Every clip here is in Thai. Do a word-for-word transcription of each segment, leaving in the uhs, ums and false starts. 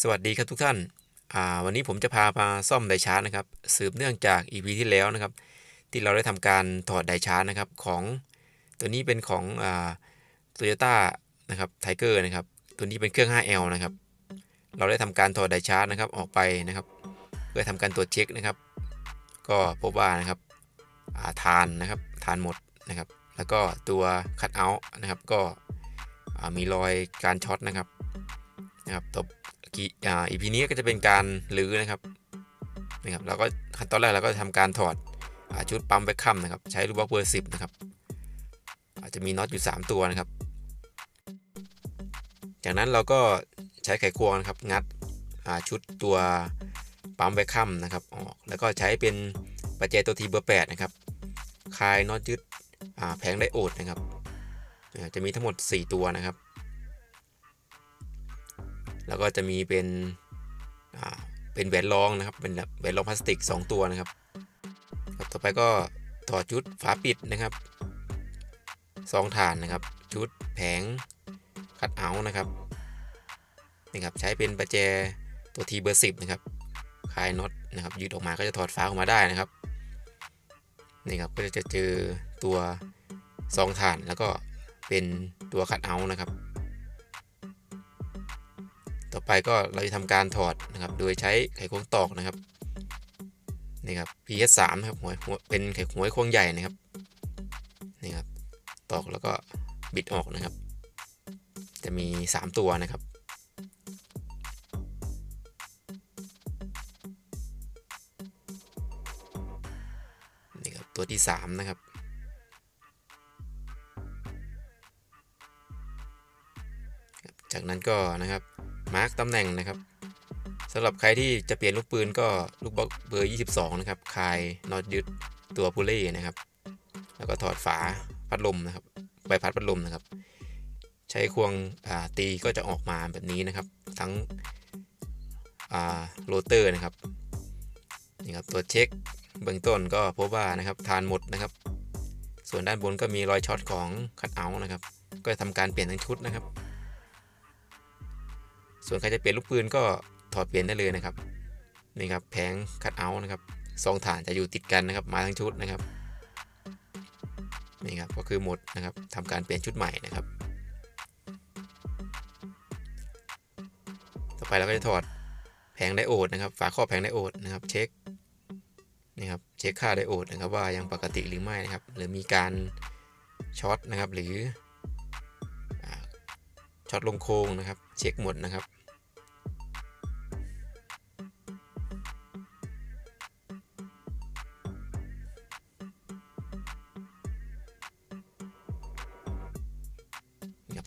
สวัสดีครับทุกท่านวันนี้ผมจะพามาซ่อมไดชาร์จนะครับสืบเนื่องจาก อี พี ที่แล้วนะครับที่เราได้ทำการถอดไดชาร์จนะครับของตัวนี้เป็นของโตโยต้านะครับไทเกอร์นะครับตัวนี้เป็นเครื่อง ห้าแอล นะครับเราได้ทำการถอดไดชาร์จนะครับออกไปนะครับเพื่อทำการตรวจเช็คนะครับก็พบว่านะครับฐานนะครับฐานหมดนะครับแล้วก็ตัวคัทเอาท์นะครับก็มีรอยการช็อตนะครับนะครับตบอีพีนี้ก็จะเป็นการรื้อนะครับนะครับเราก็ขั้นตอนแรกเราก็จะทำการถอดชุดปั๊มแบ็คคัมนะครับใช้รูปบล็อกเบอร์สิบนะครับอาจจะมีน็อตอยู่สามตัวนะครับจากนั้นเราก็ใช้ไขควงนะครับงัดชุดตัวปั๊มแบ็คคัมนะครับออกแล้วก็ใช้เป็นประแจตัวทีเบอร์แปดนะครับคลายน็อตยึดแผงไดโอดนะครับจะมีทั้งหมดสี่ตัวนะครับแล้วก็จะมีเป็นเป็นแหวนรองนะครับเป็นแหวนรองพลาสติกสองตัวนะครับต่อไปก็ต่อชุดฝาปิดนะครับสองฐานนะครับชุดแผงคัทเอาท์นะครับนี่ครับใช้เป็นประแจตัวทีเบอร์สิบนะครับคลายน็อตนะครับยืดออกมาก็จะถอดฝาออกมาได้นะครับนี่ครับก็จะเจอตัวสองฐานแล้วก็เป็นตัวคัทเอาท์นะครับต่อไปก็เราจะทำการถอดนะครับโดยใช้ไขควงตอกนะครับนี่ครับ พี เอส สาม นะครับหัวเป็นไขควงควงใหญ่นะครับนี่ครับตอกแล้วก็บิดออกนะครับจะมีสามตัวนะครับนี่ครับตัวที่สามนะครับจากนั้นก็นะครับมาร์กตำแหน่งนะครับสำหรับใครที่จะเปลี่ยนลูกปืนก็ลูกบล็อกเบอร์ยี่สิบสองนะครับคลายน็อตยึดตัวพุลลี่นะครับแล้วก็ถอดฝาพัดลมนะครับใบพัดพัดลมนะครับใช้ควงตีก็จะออกมาแบบนี้นะครับทั้งโรเตอร์นะครับนี่ครับตัวเช็คเบื้องต้นก็พบว่านะครับฐานหมดนะครับส่วนด้านบนก็มีรอยช็อตของคัทเอาท์นะครับก็จะทำการเปลี่ยนทั้งชุดนะครับส่วนใครจะเปลี่ยนลูกปืนก็ถอดเปลี่ยนได้เลยนะครับนี่ครับแผงคัทเอาท์นะครับสองฐานจะอยู่ติดกันนะครับมาทั้งชุดนะครับนี่ครับก็คือหมดนะครับทำการเปลี่ยนชุดใหม่นะครับต่อไปเราก็จะถอดแผงไดโอดนะครับฝาครอบแผงไดโอดนะครับเช็คนี่ครับเช็คค่าไดโอดนะครับว่ายังปกติหรือไม่นะครับหรือมีการช็อตนะครับหรือช็อตลงโค้งนะครับเช็คหมดนะครับ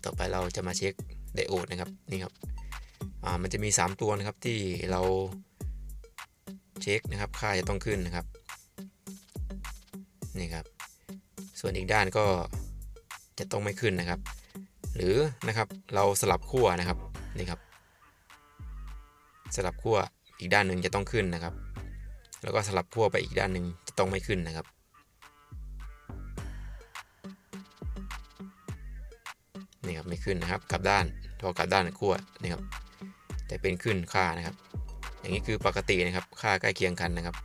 ต่อไปเราจะมาเช็คไดโอดนะครับนี่ครับมันจะมีสามตัวนะครับที่เราเช็คนะครับค่าจะต้องขึ้นนะครับนี่ครับส่วนอีกด้านก็จะต้องไม่ขึ้นนะครับหรือนะครับเราสลับขั้วนะครับนี่ครับสลับขั้วอีกด้านหนึ่งจะต้องขึ้นนะครับแล้วก็สลับขั้วไปอีกด้านหนึ่งจะต้องไม่ขึ้นนะครับนี่ครับไม่ขึ้นนะครับกลับด้านพอกลับด้านขั้วนี่ครับแต่เป็นขึ้นค่านะครับอย่างนี้คือปกตินะครับค่าใกล้เคียงกันนะครับ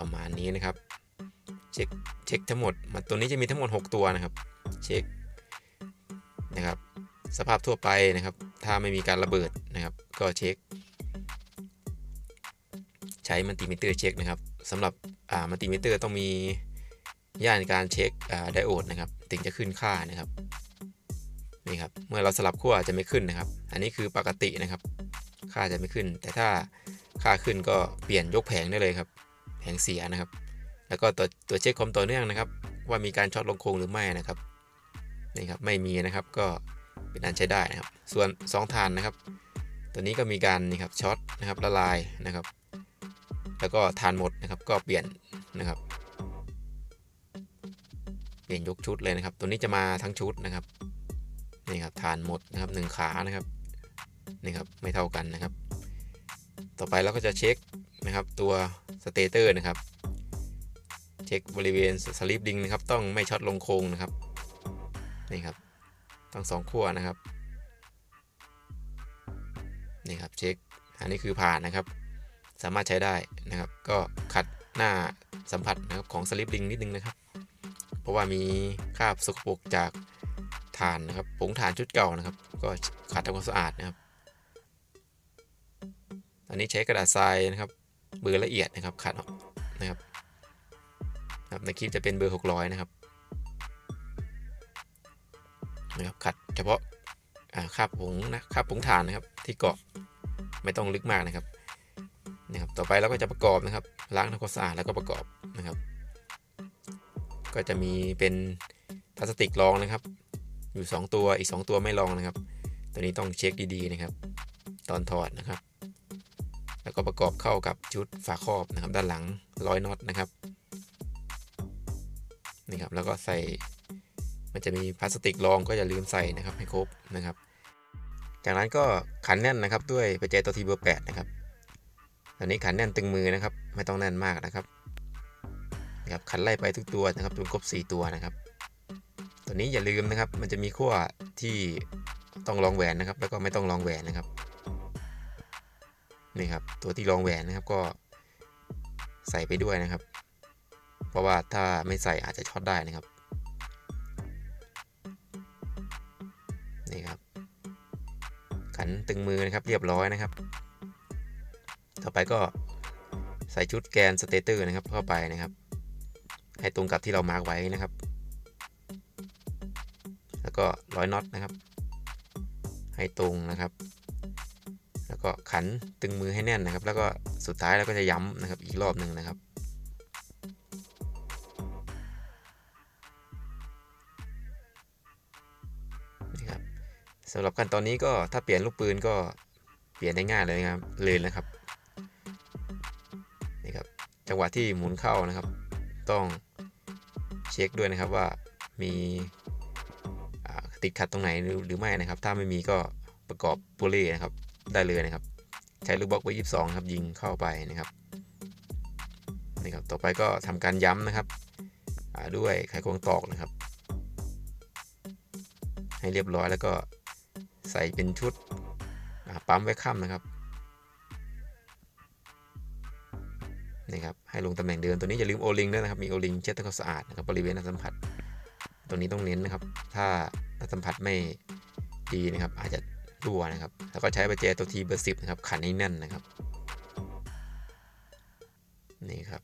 ประมาณนี้นะครับเช็คเช็คทั้งหมดตัวนี้จะมีทั้งหมดหกตัวนะครับเช็คนะครับสภาพทั่วไปนะครับถ้าไม่มีการระเบิดนะครับก็เช็คใช้มัลติมิเตอร์เช็คนะครับสำหรับมัลติมิเตอร์ต้องมีย่านการเช็คไดโอดนะครับถึงจะขึ้นค่านะครับนี่ครับเมื่อเราสลับขั้วจะไม่ขึ้นนะครับอันนี้คือปกตินะครับค่าจะไม่ขึ้นแต่ถ้าค่าขึ้นก็เปลี่ยนยกแผงได้เลยครับแผงเสียนะครับแล้วก็ตัวตัวเช็คความต่อเนื่องนะครับว่ามีการช็อตลงโค้งหรือไม่นะครับนี่ครับไม่มีนะครับก็เป็นอันใช้ได้นะครับส่วนสองฐานนะครับตัวนี้ก็มีการนี่ครับช็อตนะครับละลายนะครับแล้วก็ฐานหมดนะครับก็เปลี่ยนนะครับเปลี่ยนยกชุดเลยนะครับตัวนี้จะมาทั้งชุดนะครับนี่ครับฐานหมดนะครับหนึ่งขานะครับนี่ครับไม่เท่ากันนะครับต่อไปเราก็จะเช็คนะครับตัวสเตเตอร์นะครับเช็คบริเวณสลิปดิงนะครับต้องไม่ช็อตลงโค้งนะครับ นี่ครับทั้งสองขั้วนะครับนี่ครับเช็คอันนี้คือผ่านนะครับสามารถใช้ได้นะครับก็ขัดหน้าสัมผัสนะครับของสลิปริงนิดนึงนะครับเพราะว่ามีคราบสกปรกจากถ่านนะครับผงถ่านชุดเก่านะครับก็ขัดทำความสะอาดนะครับอันนี้ใช้กระดาษทรายนะครับเบอร์ละเอียดนะครับขัดออกนะครับในคลิปจะเป็นเบอร์หกร้อยนะครับนะครับขัดเฉพาะคราบผงนะคราบผงถ่านนะครับที่เกาะไม่ต้องลึกมากนะครับนะครับต่อไปเราก็จะประกอบนะครับล้างทำความสะอาดแล้วก็ประกอบนะครับก็จะมีเป็นพลาสติกรองนะครับอยู่สองตัวอีกสองตัวไม่รองนะครับตัวนี้ต้องเช็คดีๆนะครับตอนถอดนะครับแล้วก็ประกอบเข้ากับชุดฝาครอบนะครับด้านหลังร้อยน็อตนะครับนี่ครับแล้วก็ใส่มันจะมีพลาสติกรองก็อย่าลืมใส่นะครับให้ครบนะครับจากนั้นก็ขันแน่นนะครับด้วยประแจตัวทีเบอร์แปดนะครับตอนนี้ขันแน่นตึงมือนะครับไม่ต้องแน่นมากนะครับนะครับขันไล่ไปทุกตัวนะครับจนครบสี่ตัวนะครับตอนนี้อย่าลืมนะครับมันจะมีขั้วที่ต้องรองแหวนนะครับแล้วก็ไม่ต้องรองแหวนนะครับนี่ครับตัวที่รองแหวนนะครับก็ใส่ไปด้วยนะครับเพราะว่าถ้าไม่ใส่อาจจะช็อตได้นะครับนี่ครับขันตึงมือนะครับเรียบร้อยนะครับต่อไปก็ใส่ชุดแกนสเตเตอร์นะครับเข้าไปนะครับให้ตรงกับที่เรามาร์กไว้นะครับแล้วก็ร้อยน็อตนะครับให้ตรงนะครับแล้วก็ขันตึงมือให้แน่นนะครับแล้วก็สุดท้ายเราก็จะย้ำนะครับอีกรอบหนึ่งนะครับนี่ครับสำหรับขั้นตอนนี้ก็ถ้าเปลี่ยนลูกปืนก็เปลี่ยนได้ง่ายเลยนะครับเลยนะครับนี่ครับจังหวะที่หมุนเข้านะครับต้องเช็คด้วยนะครับว่ามีติดขัดตรงไหนหรือไม่นะครับถ้าไม่มีก็ประกอบปุเร่นะครับได้เลยนะครับใช้ลูกบล็อกไว้ยี่สิบสองครับยิงเข้าไปนะครับนี่ครับต่อไปก็ทำการย้ำนะครับด้วยไขควงตอกนะครับให้เรียบร้อยแล้วก็ใส่เป็นชุดปั๊มไว้ข้ามนะครับนี่ครับให้ลงตำแหน่งเดิมตัวนี้อย่าลืมโอลิงด้วยนะครับมีโอลิงเช็ดทำความสะอาดนะครับบริเวณสัมผัสตัวนี้ต้องเน้นนะครับถ้าสัมผัสไม่ดีนะครับอาจจะรั่วนะครับแล้วก็ใช้ประแจตัวทีเบอร์สิบนะครับขันให้แน่นนะครับนี่ครับ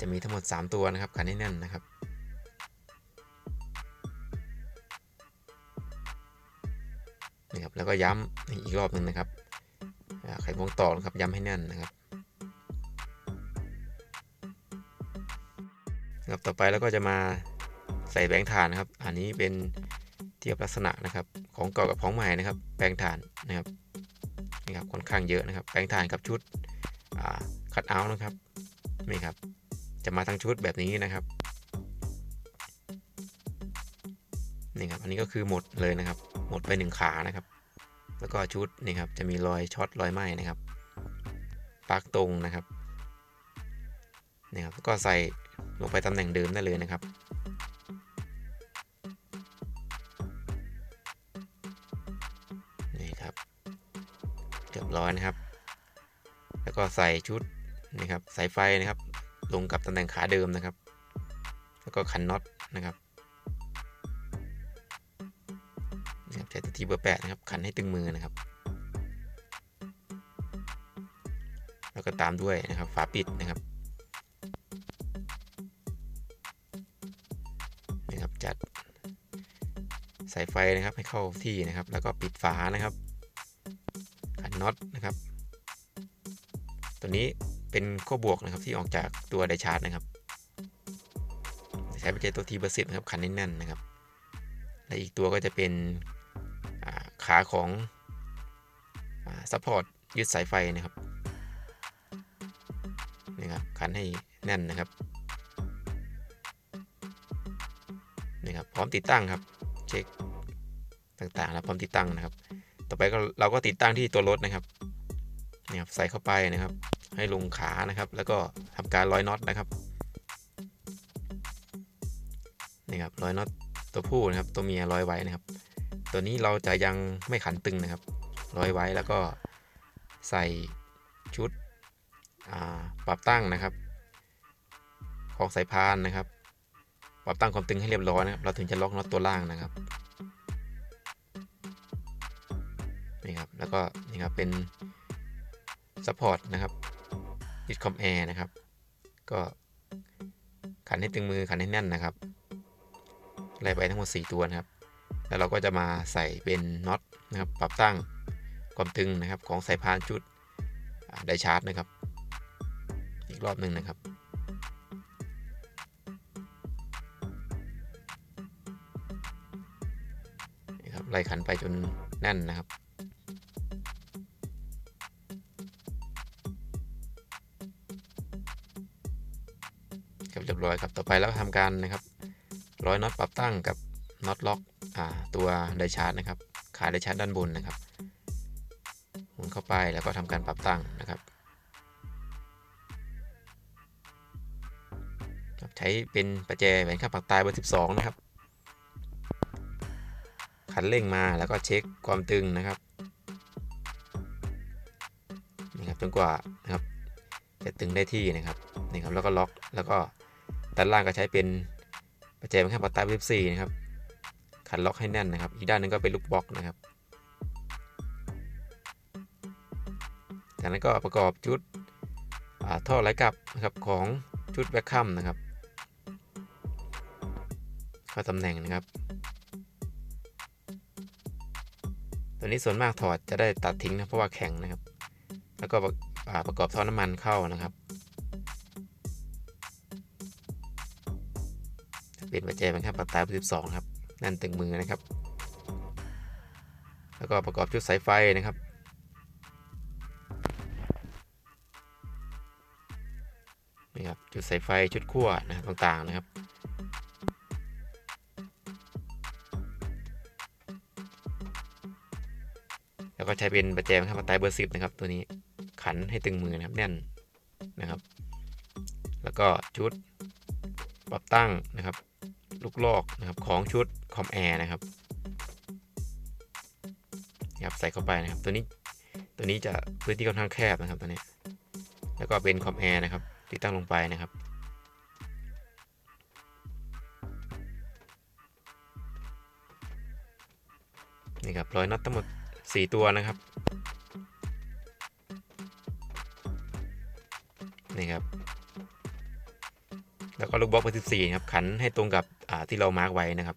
จะมีทั้งหมดสามตัวนะครับขันให้แน่นนะครับนี่ครับแล้วก็ย้ำอีกรอบหนึ่งนะครับไขควงตอกนะครับย้ำให้แน่นนะครับครับต่อไปแล้วก็จะมาใส่แบงค์ถ่านนะครับอันนี้เป็นเทียบลักษณะนะครับของเก่ากับของใหม่นะครับแบงค์ถ่านนะครับนี่ครับค่อนข้างเยอะนะครับแบงค์ถ่านกับชุดคัตเอาท์นะครับนี่ครับจะมาทั้งชุดแบบนี้นะครับนี่ครับอันนี้ก็คือหมดเลยนะครับหมดไปหนึ่งขานะครับแล้วก็ชุดนี่ครับจะมีรอยช็อตรอยไหม้นะครับปลั๊กตรงนะครับนี่ครับก็ใส่ลงไปตำแหน่งเดิมได้เลยนะครับนี่ครับเรียบร้อยนะครับแล้วก็ใส่ชุดนี่ครับสายไฟนะครับลงกับตำแหน่งขาเดิมนะครับแล้วก็ขันน็อตนะครับใช้ตัวที่เบอร์แปดนะครับขันให้ตึงมือนะครับแล้วก็ตามด้วยนะครับฝาปิดนะครับจัดสายไฟนะครับให้เข้าที่นะครับแล้วก็ปิดฝานะครับขันน็อตนะครับตัวนี้เป็นขั้วบวกนะครับที่ออกจากตัวไดชาร์จนะครับใช้ประแจตัวทีเบอร์สิบนะครับขันแน่นๆนะครับและอีกตัวก็จะเป็นขาของซัพพอร์ตยึดสายไฟนะครับนี่ครับขันให้แน่นนะครับพร้อมติดตั้งครับเช็คต่างๆแล้วพร้อมติดตั้งนะครับต่อไปก็เราก็ติดตั้งที่ตัวรถนะครับนี่ครับใส่เข้าไปนะครับให้ลงขานะครับแล้วก็ทำการร้อยน็อตนะครับ นะครับร้อยน็อตตัวผู้นะครับตัวเมียร้อยไว้นะครับตัวนี้เราจะยังไม่ขันตึงนะครับร้อยไว้แล้วก็ใส่ชุดปรับตั้งนะครับของสายพานนะครับปรับตั้งความตึงให้เรียบร้อยนะครับเราถึงจะล็อกน็อตตัวล่างนะครับนี่ครับแล้วก็นี่ครับเป็นซัพพอร์ตนะครับยึดคอมแอร์นะครับก็ขันให้ตึงมือขันให้แน่นนะครับไล่ไปทั้งหมดสี่ตัวนะครับแล้วเราก็จะมาใส่เป็นน็อตนะครับปรับตั้งความตึงนะครับของสายพานชุดไดชาร์จนะครับอีกรอบหนึ่งนะครับไล่ขันไปจนแน่นนะครับเรียบร้อยครับต่อไปแล้วทำการนะครับร้อยน็อตปรับตั้งกับน็อตล็อกตัวไดชาร์จนะครับขาไดชาร์จด้านบนนะครับหมุนเข้าไปแล้วก็ทำการปรับตั้งนะครับใช้เป็นประแจแหวนข้างปากตายเบอร์สิบสองนะครับขันเร่งมาแล้วก็เช็คความตึงนะครับนี่ครับจนกว่านะครับจะตึงได้ที่นะครับนี่ครับแล้วก็ล็อกแล้วก็ด้านล่างก็ใช้เป็นประแจแหวนข้างปากตายเบอร์สิบสี่นะครับขันล็อกให้แน่นนะครับอีกด้านหนึ่งก็เป็นลูกบล็อกนะครับจากนั้นก็ประกอบชุดท่อไหลกลับนะครับของชุดแวคคัมนะครับเข้าตำแหน่งนะครับตัวนี้ส่วนมากถอดจะได้ตัดทิ้งนะเพราะว่าแข็งนะครับแล้วก็ประกอบท่อน้ำมันเข้านะครับเป็นประแจแหวนข้างปากตายเบอร์สิบสองครับนั่นตึงมือนะครับแล้วก็ประกอบชุดสายไฟนะครับนี่ครับจุดสายไฟชุดขั้วนะต่างๆนะครับแล้วก็ใช้เป็นประแจแหวนข้างปากตายเบอร์สิบนะครับตัวนี้ขันให้ตึงมือนะครับแน่นนะครับแล้วก็ชุดปรับตั้งนะครับลูกลอกนะครับของชุดคอมแอร์นะครับใส่เข้าไปนะครับตัวนี้ตัวนี้จะพื้นที่ค่อนข้างแคบนะครับตัวนี้แล้วก็เป็นคอมแอร์นะครับติดตั้งลงไปนะครับนี่ครับร้อยน็อตทั้งหมดสี่ตัวนะครับนี่ครับแล้วก็ลูกบล็อกเบอร์สิบสี่ครับขันให้ตรงกับที่เรามาร์กไว้นะครับ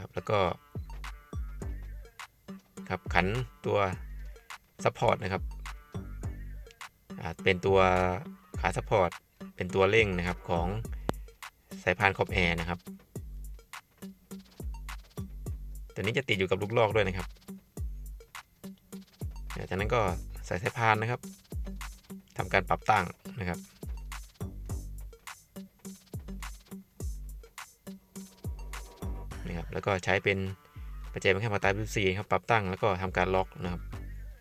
ครับแล้วก็ครับขันตัวซัพพอร์ตนะครับเป็นตัวขาซัพพอร์ตเป็นตัวเร่งนะครับของสายพานคอมแอร์นะครับตัวนี้จะติดอยู่กับลูกลอกด้วยนะครับจากนั้นก็ใส่สายพานนะครับทำการปรับตั้งนะครับนี่ครับแล้วก็ใช้เป็นประแจแหวนข้างปากตายเบอร์สี่ครับปรับตั้งแล้วก็ทำการล็อกนะครับ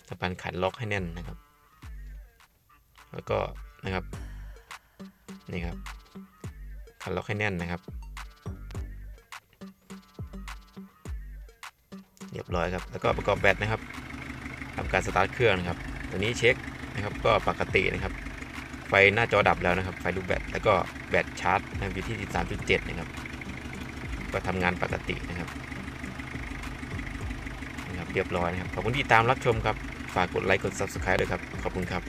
ทำการขันล็อกให้แน่นนะครับแล้วก็นะครับนี่ครับขันล็อกให้แน่นนะครับเรียบร้อยครับแล้วก็ประกอบแบตนะครับทำการสตาร์ทเครื่องนะครับตัวนี้เช็คนะครับก็ปกตินะครับไฟหน้าจอดับแล้วนะครับไฟลูกแบตแล้วก็แบตชาร์จนะอยู่ที่ สิบสามจุดเจ็ด นะครับก็ทำงานปกตินะครับนะครับเรียบร้อยนะครับขอบคุณที่ตามรับชมครับฝากกดไลค์กด ซับสไครบ์ ด้วยครับขอบคุณครับ